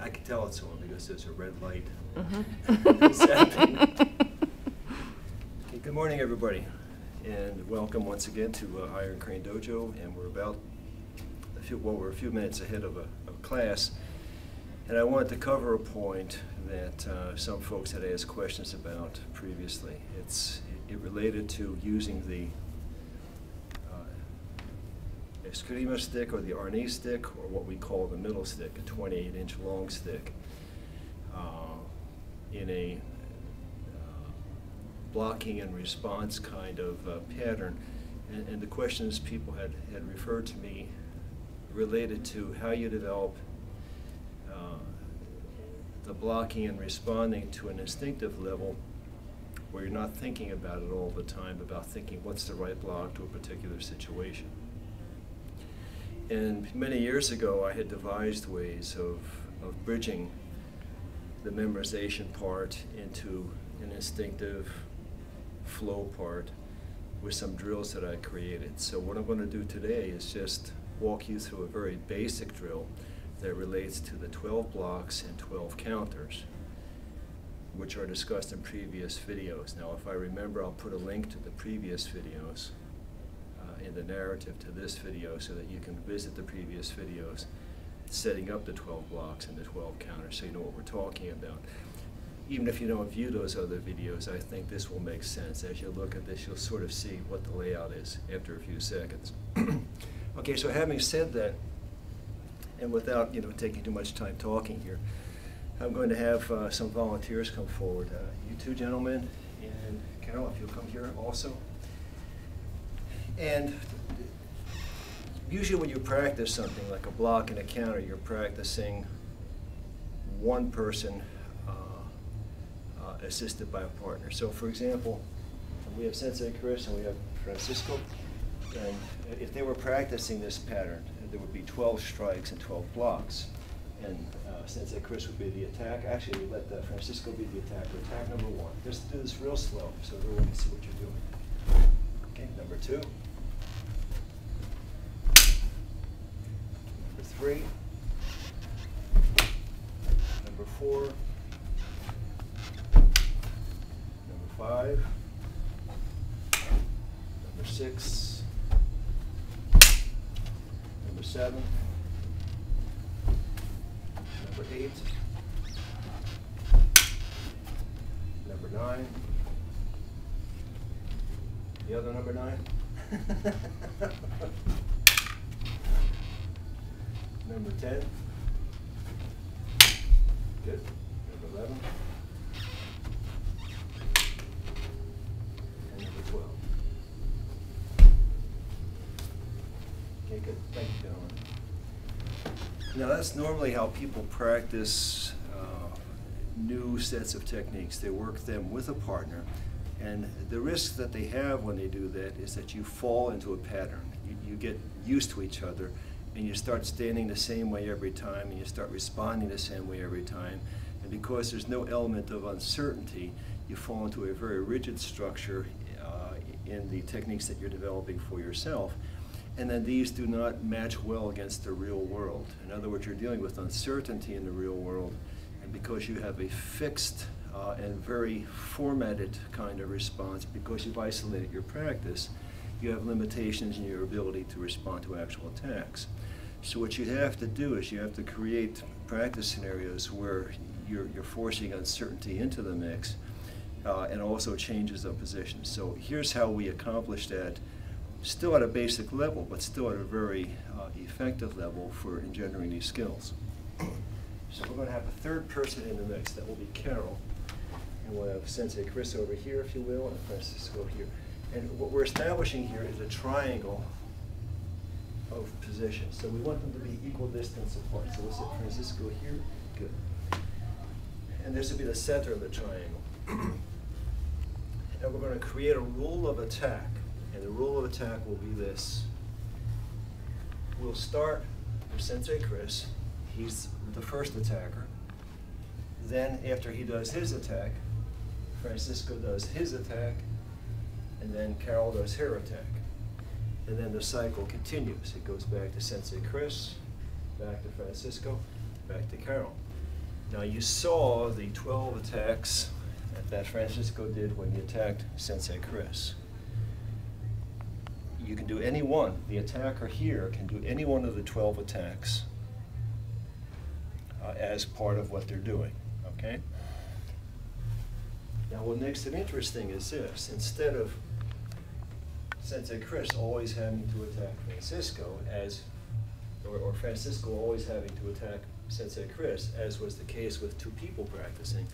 I could tell it's on because there's a red light. Okay, good morning, everybody, and welcome once again to Iron Crane Dojo. And we're a few minutes ahead of a class, and I wanted to cover a point that some folks had asked questions about previously. It related to using the Eskrima stick or the Arnis stick, or what we call the middle stick, a 28-inch long stick, in a blocking and response kind of pattern. And the questions people had referred to me related to how you develop the blocking and responding to an instinctive level where you're not thinking about it all the time, about thinking what's the right block to a particular situation. And many years ago, I had devised ways of bridging the memorization part into an instinctive flow part with some drills that I created. So what I'm going to do today is just walk you through a very basic drill that relates to the 12 blocks and 12 counters, which are discussed in previous videos. Now, if I remember, I'll put a link to the previous videos in the narrative to this video so that you can visit the previous videos setting up the 12 blocks and the 12 counters so you know what we're talking about. Even if you don't view those other videos, I think this will make sense. As you look at this, you'll sort of see what the layout is after a few seconds. Okay, so having said that, and without taking too much time talking here, I'm going to have some volunteers come forward. You two gentlemen, and Carol, if you'll come here also. And usually when you practice something like a block and a counter, you're practicing one person assisted by a partner. So for example, we have Sensei Chris and we have Francisco. And if they were practicing this pattern, there would be 12 strikes and 12 blocks. And Sensei Chris would be the attack. Actually, we let Francisco be the attacker. Attack number one. Just do this real slow so everyone can see what you're doing. Okay, number two. Number three. Number four. Number five. Number six. Number seven. Number eight. Number nine. The other number nine. Number 10. Good. Number 11. And number 12. Okay, good. Thank you, gentlemen. Now, that's normally how people practice new sets of techniques. They work them with a partner. And the risk that they have when they do that is that you fall into a pattern. You get used to each other, and you start standing the same way every time, and you start responding the same way every time. And because there's no element of uncertainty, you fall into a very rigid structure in the techniques that you're developing for yourself. And then these do not match well against the real world. In other words, you're dealing with uncertainty in the real world, and because you have a fixed and very formatted kind of response, because you've isolated your practice, you have limitations in your ability to respond to actual attacks. So what you have to do is you have to create practice scenarios where you're forcing uncertainty into the mix and also changes of position. So here's how we accomplish that, still at a basic level, but still at a very effective level for engendering these skills. So we're going to have a third person in the mix. That will be Carol. And we'll have Sensei Chris over here, if you will, and Francisco here. And what we're establishing here is a triangle of positions. So we want them to be equal distance apart. So we'll set Francisco here. Good. And this will be the center of the triangle. And we're going to create a rule of attack. And the rule of attack will be this. We'll start with Sensei Chris. He's the first attacker. Then after he does his attack, Francisco does his attack, and then Carol does her attack. And then the cycle continues. It goes back to Sensei Chris, back to Francisco, back to Carol. Now you saw the 12 attacks that Francisco did when he attacked Sensei Chris. You can do any one. The attacker here can do any one of the 12 attacks as part of what they're doing, okay? Now what makes it interesting is this. Instead of Sensei Chris always having to attack Francisco as, or Francisco always having to attack Sensei Chris, as was the case with two people practicing,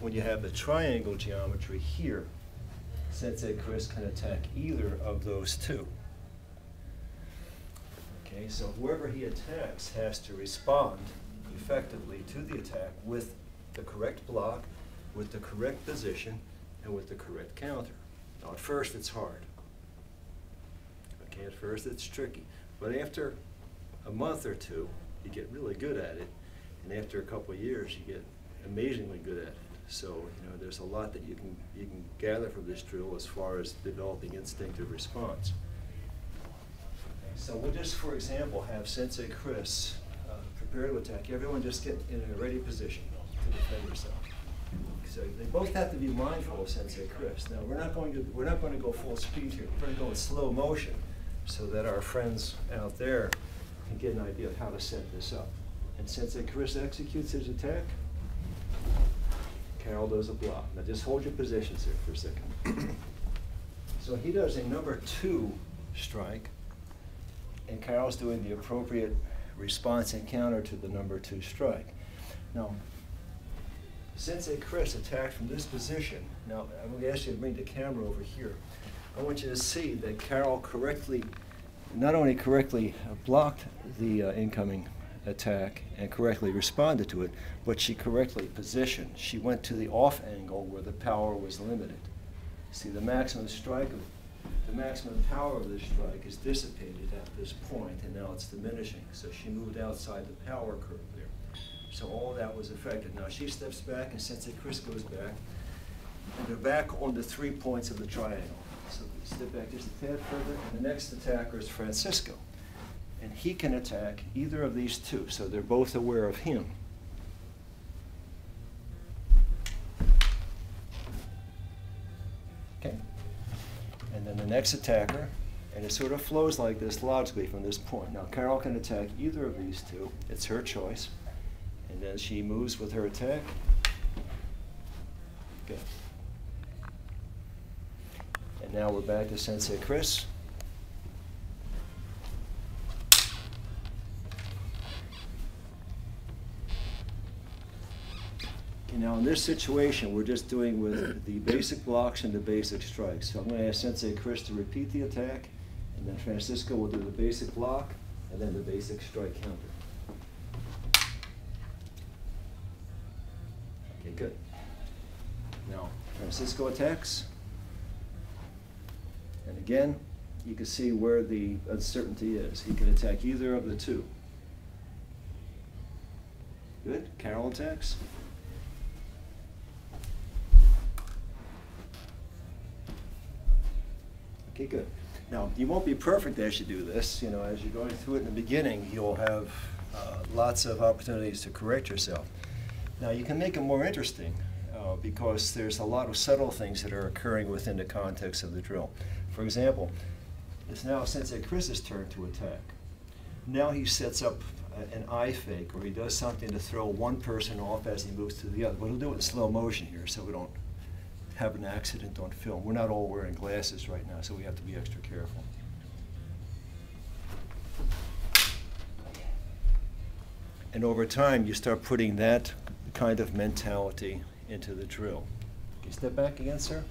when you have the triangle geometry here, Sensei Chris can attack either of those two. Okay, so whoever he attacks has to respond effectively to the attack with the correct block, with the correct position, and with the correct counter. Now at first it's hard. Okay, at first it's tricky. But after a month or two, you get really good at it. And after a couple of years, you get amazingly good at it. So, you know, there's a lot that you can gather from this drill as far as developing instinctive response. So we'll just, for example, have Sensei Chris prepare to attack. Everyone just get in a ready position to defend yourself. So they both have to be mindful of Sensei Chris. Now we're not going to go full speed here. We're going to go in slow motion so that our friends out there can get an idea of how to set this up. And Sensei Chris executes his attack. Carol does a block. Now just hold your positions here for a second. So he does a #2 strike, and Carol's doing the appropriate response and counter to the #2 strike. Now, Sensei Chris attacked from this position. Now, I'm going to ask you to bring the camera over here. I want you to see that Carol correctly, not only correctly blocked the incoming attack and correctly responded to it, but she correctly positioned. She went to the off angle where the power was limited. See, the maximum power of this strike is dissipated at this point, and now it's diminishing. So she moved outside the power curve there. So all that was affected. Now she steps back, and Sensei Chris goes back, and they're back on the 3 points of the triangle. So we step back just a tad further, and the next attacker is Francisco. And he can attack either of these two, so they're both aware of him. Okay. And then the next attacker, and it sort of flows like this logically from this point. Now Carol can attack either of these two, it's her choice, and then she moves with her attack. Good. And now we're back to Sensei Chris. Now in this situation, we're just doing with the basic blocks and the basic strikes. So I'm going to ask Sensei Chris to repeat the attack, and then Francisco will do the basic block, and then the basic strike counter. Okay, good. Now Francisco attacks, and again, you can see where the uncertainty is. He can attack either of the two. Good, Carol attacks. Okay, good. Now, you won't be perfect as you do this. You know, as you're going through it in the beginning, you'll have lots of opportunities to correct yourself. Now, you can make it more interesting because there's a lot of subtle things that are occurring within the context of the drill. For example, it's now Sensei Chris's turn to attack. Now he sets up an eye fake, or he does something to throw one person off as he moves to the other. But he'll do it in slow motion here, so we don't have an accident on film. We're not all wearing glasses right now, so we have to be extra careful. And over time, you start putting that kind of mentality into the drill. Can you step back again, sir?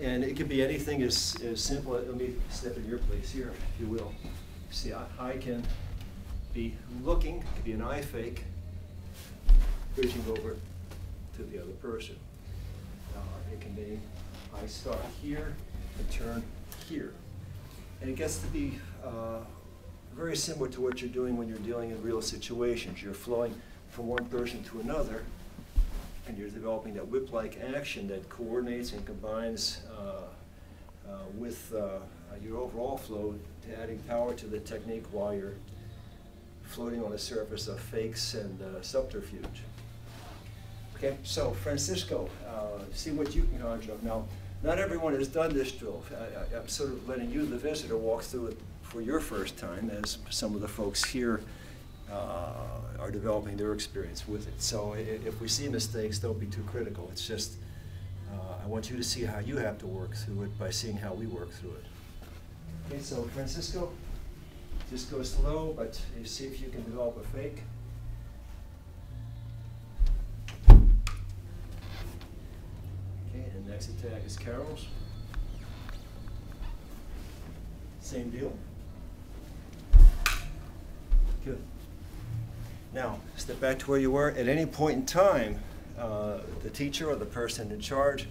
And it can be anything as simple. Let me step in your place here, if you will. See, I can be looking, it could be an eye fake, reaching over to the other person. It can be, I start here and turn here. And it gets to be very similar to what you're doing when you're dealing in real situations. You're flowing from one person to another, and you're developing that whip-like action that coordinates and combines with your overall flow, to adding power to the technique while you're floating on the surface of fakes and subterfuge. Okay, so Francisco, see what you can conjure up. Now, not everyone has done this drill. I'm sort of letting you, the visitor, walk through it for your first time, as some of the folks here are developing their experience with it. So if we see mistakes, don't be too critical. It's just, I want you to see how you have to work through it by seeing how we work through it. Okay, so Francisco, just go slow, but see if you can develop a fake. Next attack is Carol's. Same deal. Good. Now, step back to where you were. At any point in time, the teacher or the person in charge,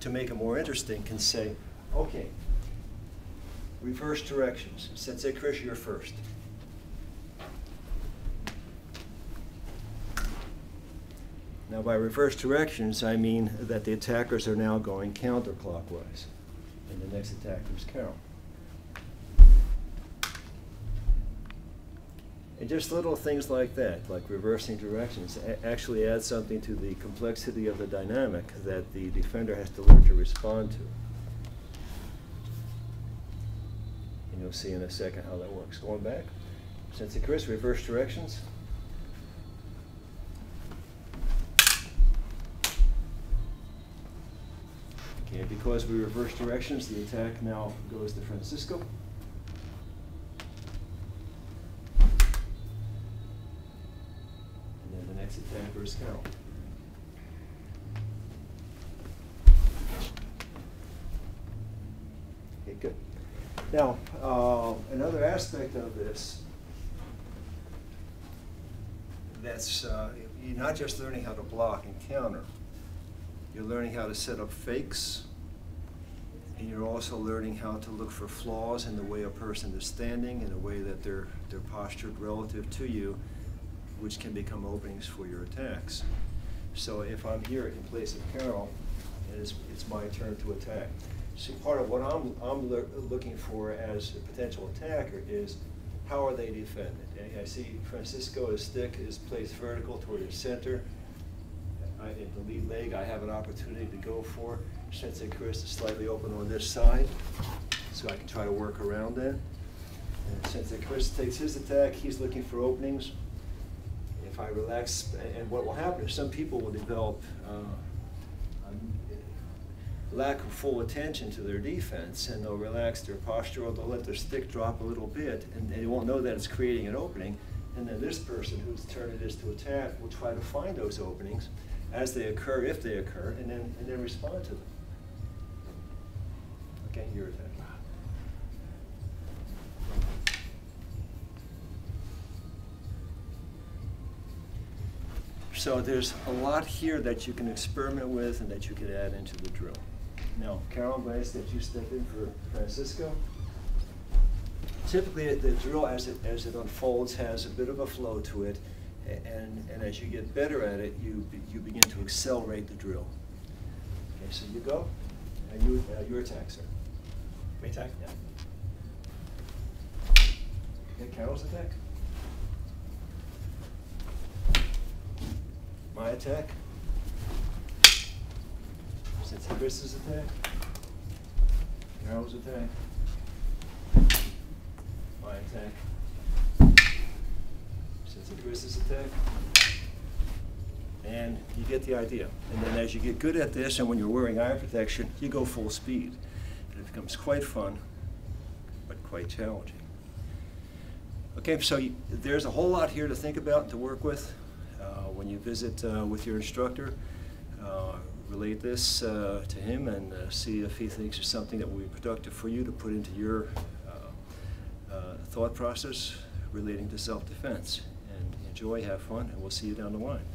to make it more interesting, can say, okay, reverse directions. Sensei Chris, you're first. Now, by reverse directions, I mean that the attackers are now going counterclockwise. And the next attacker is Carol. And just little things like that, like reversing directions, actually add something to the complexity of the dynamic that the defender has to learn to respond to. And you'll see in a second how that works. Going back, Sensei Chris, reverse directions. And because we reverse directions, the attack now goes to Francisco. And then the next attacker is Carol. Okay, good. Now, another aspect of this that's you're not just learning how to block and counter. You're learning how to set up fakes, and you're also learning how to look for flaws in the way a person is standing, in the way that they're postured relative to you, which can become openings for your attacks. So if I'm here in place of Carol, it's my turn to attack. So part of what I'm looking for as a potential attacker is how are they defended. And I see Francisco's stick is placed vertical toward his center. In the lead leg, I have an opportunity to go for. Sensei Chris is slightly open on this side, so I can try to work around that. And Sensei Chris takes his attack, he's looking for openings. If I relax, and what will happen is some people will develop a lack of full attention to their defense, and they'll relax their posture, or they'll let their stick drop a little bit, and they won't know that it's creating an opening. And then this person whose turn it is to attack will try to find those openings as they occur, if they occur, and then respond to them. Okay, your attack. So there's a lot here that you can experiment with and that you can add into the drill. Now, Carol, I'm glad that you stepped in for Francisco. Typically, the drill, as it unfolds, has a bit of a flow to it, and as you get better at it, you begin to accelerate the drill. Okay, so you go, and your attack, sir. My attack? Yeah. Okay, Carol's attack. My attack. Sensei Chris's attack. Carol's attack. My attack. Sensei Chris's attack. And you get the idea. And then as you get good at this, and when you're wearing eye protection, you go full speed. And it becomes quite fun, but quite challenging. Okay, so there's a whole lot here to think about and to work with. When you visit with your instructor, relate this to him and see if he thinks it's something that will be productive for you to put into your thought process relating to self-defense. And enjoy, have fun, and we'll see you down the line.